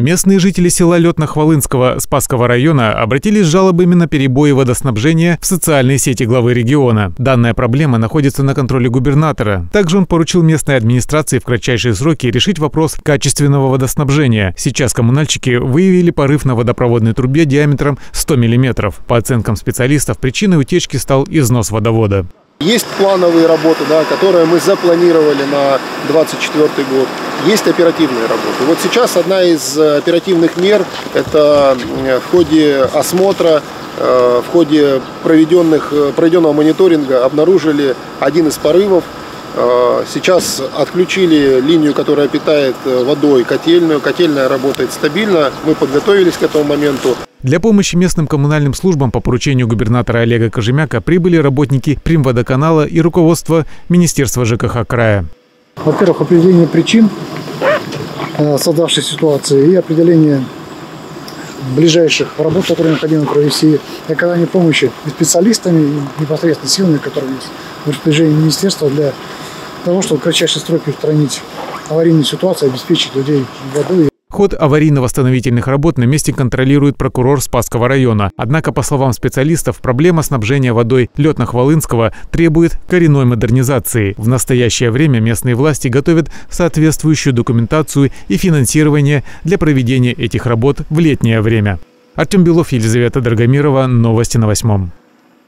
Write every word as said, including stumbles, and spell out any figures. Местные жители села Летно-Хвалынского Спасского района обратились с жалобами на перебои водоснабжения в социальной сети главы региона. Данная проблема находится на контроле губернатора. Также он поручил местной администрации в кратчайшие сроки решить вопрос качественного водоснабжения. Сейчас коммунальщики выявили порыв на водопроводной трубе диаметром сто миллиметров. По оценкам специалистов, причиной утечки стал износ водовода. Есть плановые работы, да, которые мы запланировали на две тысячи двадцать четвёртый год. Есть оперативные работы. Вот сейчас одна из оперативных мер – это в ходе осмотра, в ходе проведенных, проведенного мониторинга обнаружили один из порывов. Сейчас отключили линию, которая питает водой котельную. Котельная работает стабильно. Мы подготовились к этому моменту. Для помощи местным коммунальным службам по поручению губернатора Олега Кожемяка прибыли работники Примводоканала и руководство Министерства ЖКХ края. Во-первых, определение причин создавшей ситуации и определение ближайших работ, которые необходимо провести, оказание помощи специалистами и непосредственно силами, которые есть в распоряжении министерства, для того, чтобы в кратчайшие сроки устранить аварийную ситуацию, обеспечить людей водой. Ход аварийно-восстановительных работ на месте контролирует прокурор Спасского района. Однако, по словам специалистов, проблема снабжения водой Летно-Хвалынского требует коренной модернизации. В настоящее время местные власти готовят соответствующую документацию и финансирование для проведения этих работ в летнее время. Артем Белов, Елизавета Драгомирова. Новости на Восьмом.